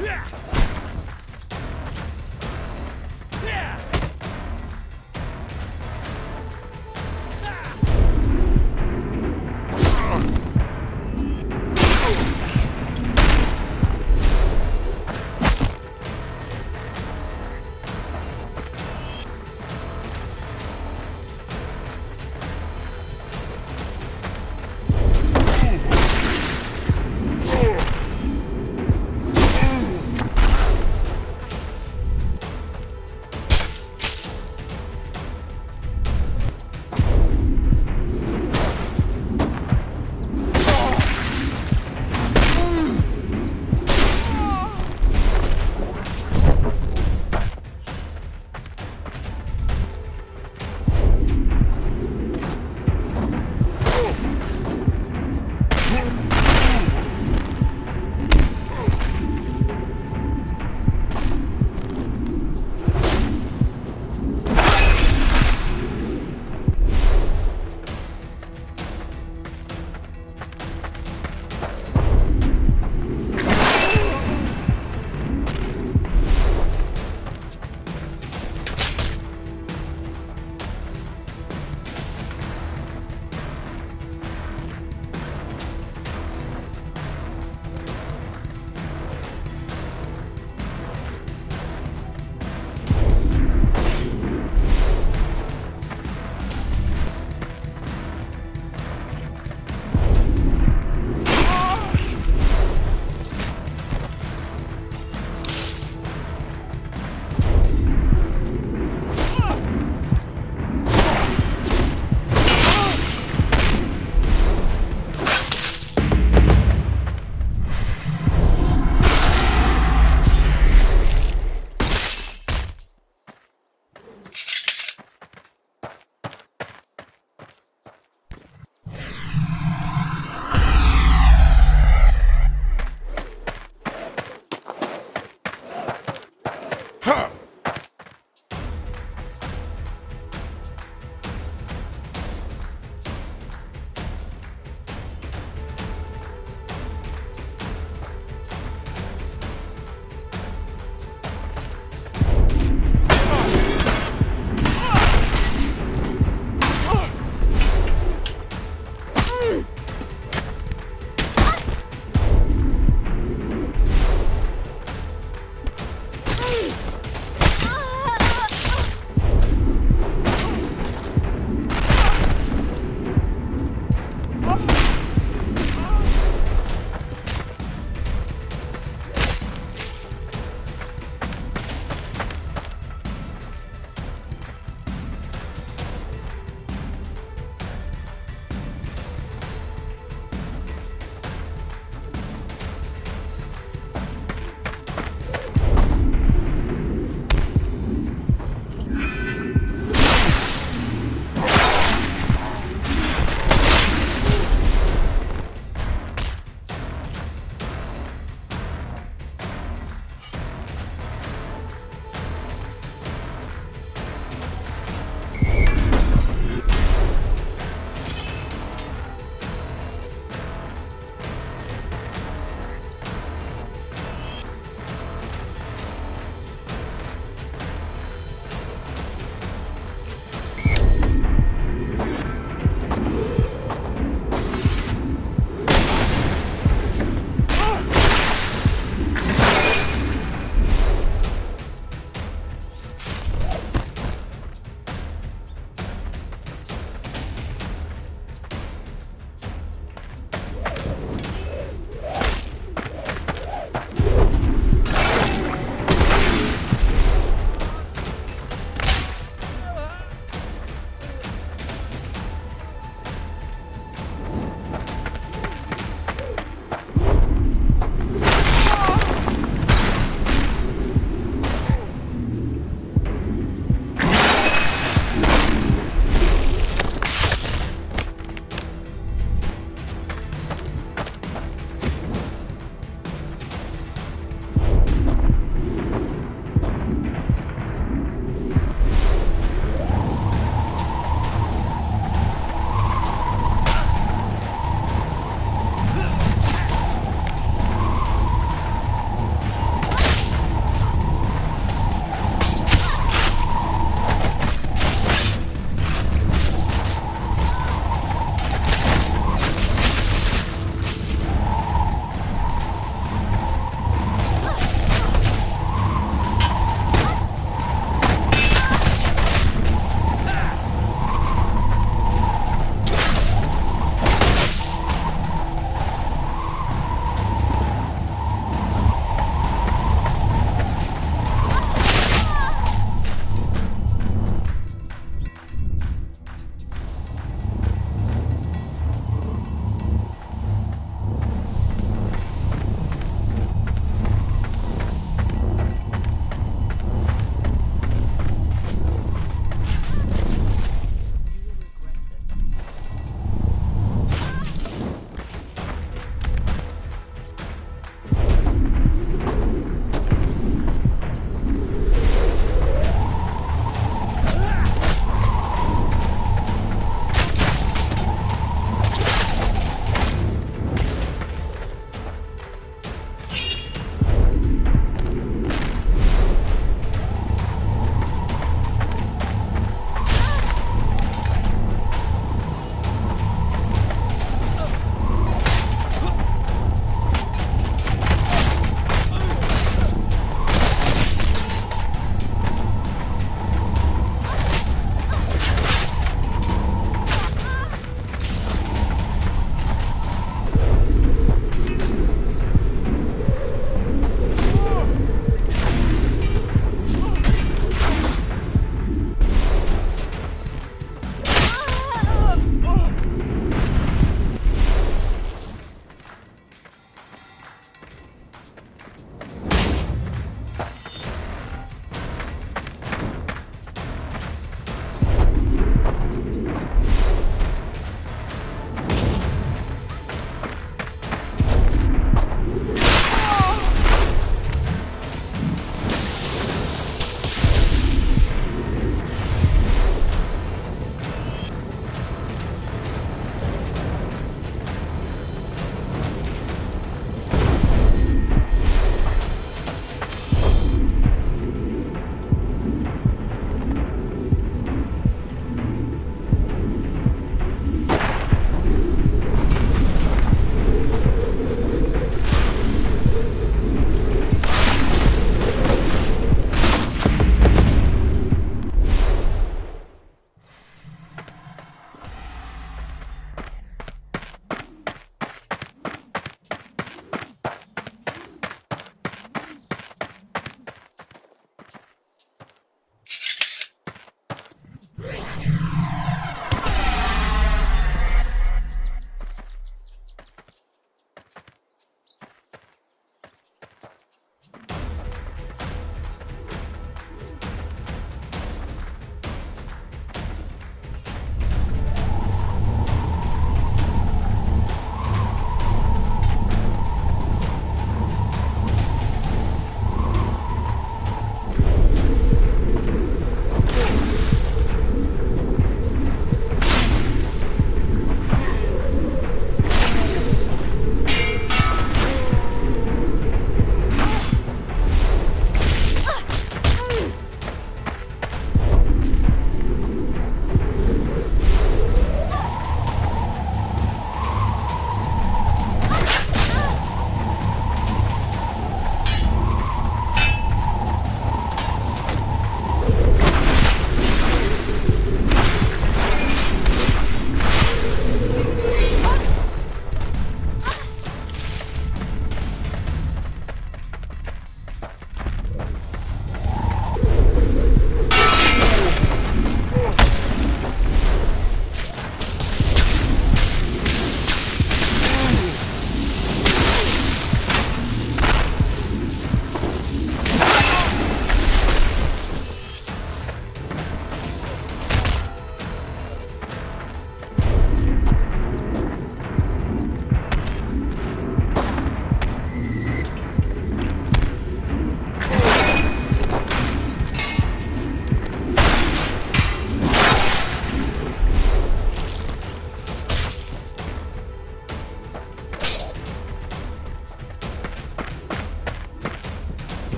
Yeah!